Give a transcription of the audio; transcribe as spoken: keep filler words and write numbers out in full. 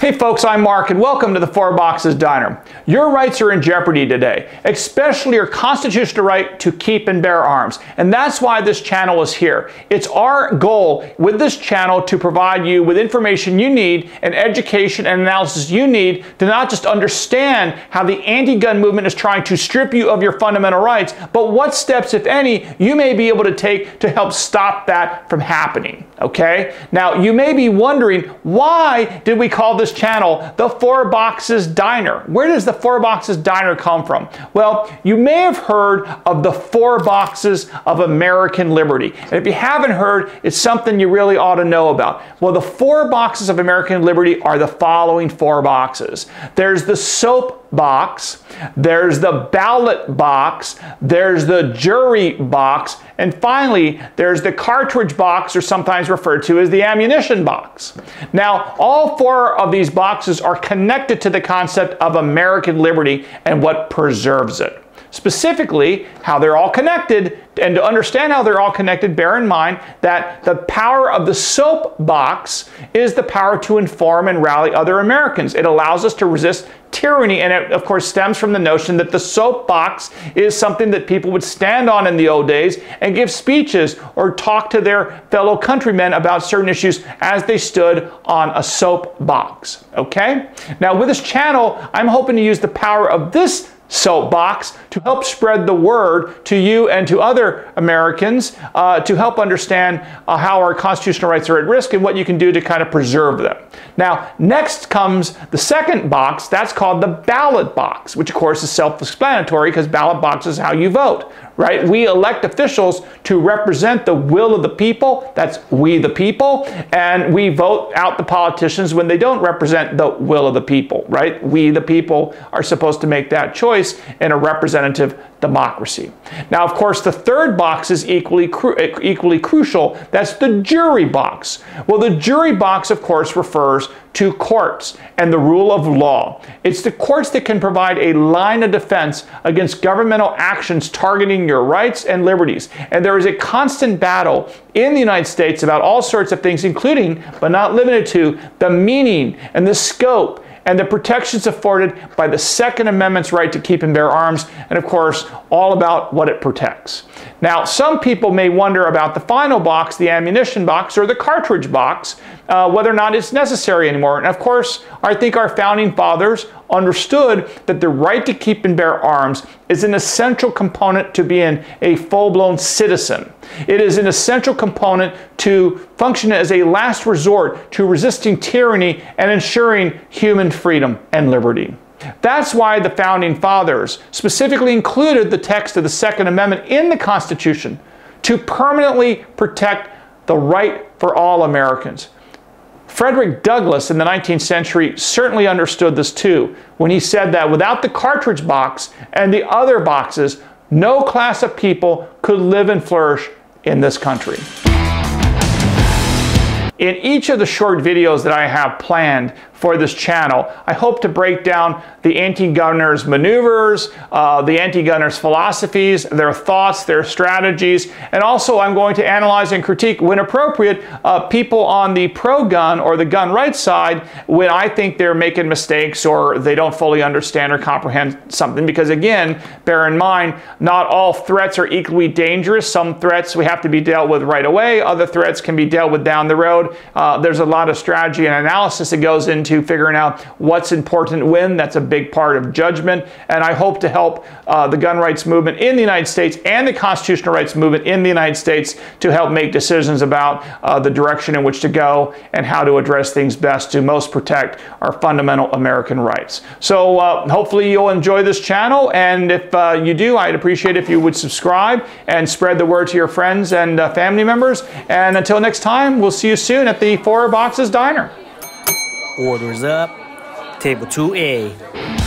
Hey folks, I'm Mark and welcome to the Four Boxes Diner. Your rights are in jeopardy today, especially your constitutional right to keep and bear arms. And that's why this channel is here. It's our goal with this channel to provide you with information you need and education and analysis you need to not just understand how the anti-gun movement is trying to strip you of your fundamental rights, but what steps, if any, you may be able to take to help stop that from happening. Okay? Now, you may be wondering, why did we call this channel the Four Boxes Diner? Where does the Four Boxes Diner come from? Well, you may have heard of the Four Boxes of American Liberty. And if you haven't heard, it's something you really ought to know about. Well, the Four Boxes of American Liberty are the following four boxes. There's the soap box, there's the ballot box, there's the jury box, and finally there's the cartridge box, or sometimes referred to as the ammunition box. Now, all four of these boxes are connected to the concept of American liberty and what preserves it. Specifically, how they're all connected, and to understand how they're all connected, bear in mind that the power of the soap box is the power to inform and rally other Americans. It allows us to resist tyranny, and it, of course, stems from the notion that the soapbox is something that people would stand on in the old days and give speeches or talk to their fellow countrymen about certain issues as they stood on a soapbox. Okay? Now, with this channel, I'm hoping to use the power of this soapbox to help spread the word to you and to other Americans uh, to help understand uh, how our constitutional rights are at risk and what you can do to kind of preserve them. Now, next comes the second box. That's called the ballot box, which of course is self-explanatory because ballot box is how you vote, right? We elect officials to represent the will of the people. That's we the people. And we vote out the politicians when they don't represent the will of the people, right? We the people are supposed to make that choice in a representative democracy. Now, of course, the third box is equally cru equally crucial. That's the jury box. Well, the jury box, of course, refers to courts and the rule of law. It's the courts that can provide a line of defense against governmental actions targeting your rights and liberties. And there is a constant battle in the United States about all sorts of things, including, but not limited to, the meaning and the scope and the protections afforded by the Second Amendment's right to keep and bear arms, and of course, all about what it protects. Now, some people may wonder about the final box, the ammunition box, or the cartridge box, uh, whether or not it's necessary anymore. And of course, I think our founding fathers understood that the right to keep and bear arms is an essential component to being a full-blown citizen. It is an essential component to function as a last resort to resisting tyranny and ensuring human freedom and liberty. That's why the founding fathers specifically included the text of the Second Amendment in the Constitution to permanently protect the right for all Americans. Frederick Douglass in the nineteenth century certainly understood this too when he said that without the cartridge box and the other boxes, no class of people could live and flourish in this country. In each of the short videos that I have planned for this channel, I hope to break down the anti-gunners' maneuvers, uh, the anti-gunners' philosophies, their thoughts, their strategies, and also I'm going to analyze and critique, when appropriate, uh, people on the pro-gun or the gun rights side when I think they're making mistakes or they don't fully understand or comprehend something. Because again, bear in mind, not all threats are equally dangerous. Some threats we have to be dealt with right away. Other threats can be dealt with down the road. Uh, there's a lot of strategy and analysis that goes into to figuring out what's important when. That's a big part of judgment, and I hope to help uh, the gun rights movement in the United States and the constitutional rights movement in the United States to help make decisions about uh, the direction in which to go and how to address things best to most protect our fundamental American rights. So uh, hopefully you'll enjoy this channel, and if uh, you do, I'd appreciate if you would subscribe and spread the word to your friends and uh, family members. And until next time, we'll see you soon at the Four Boxes Diner. Orders up, table two A.